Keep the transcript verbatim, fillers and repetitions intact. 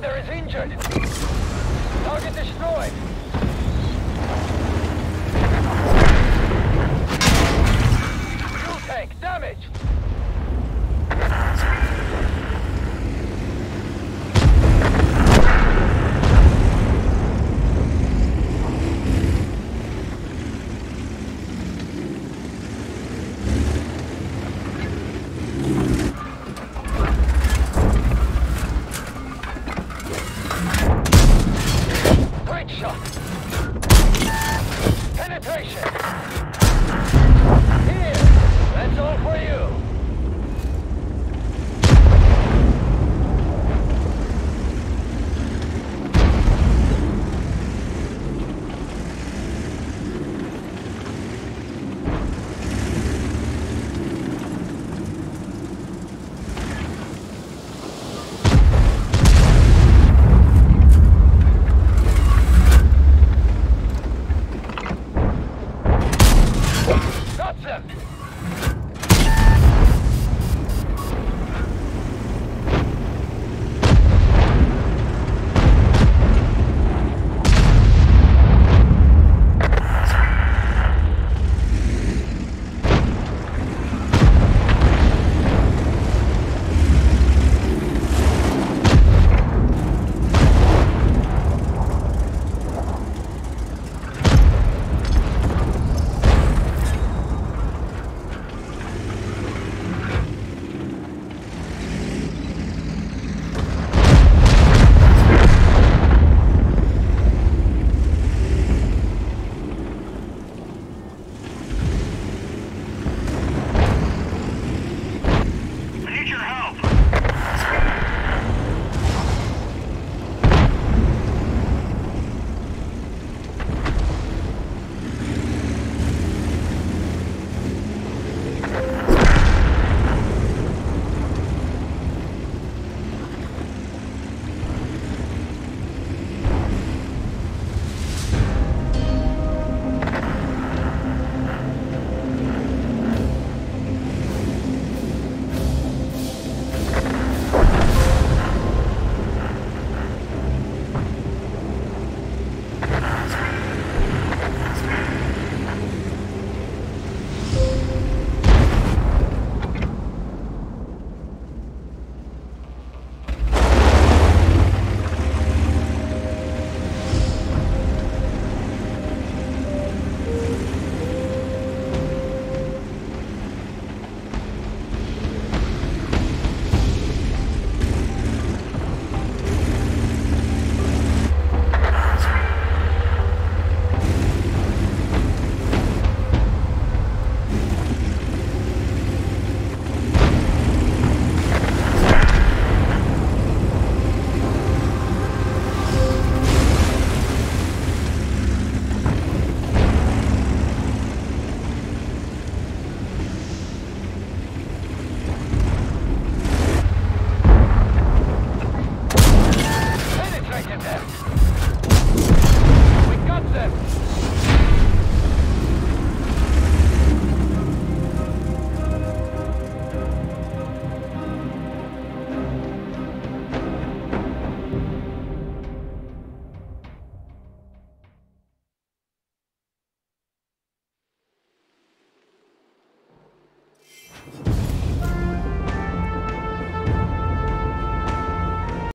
Commander is injured. Target destroyed. Fuel tank damaged. Penetration! Here! That's all for you!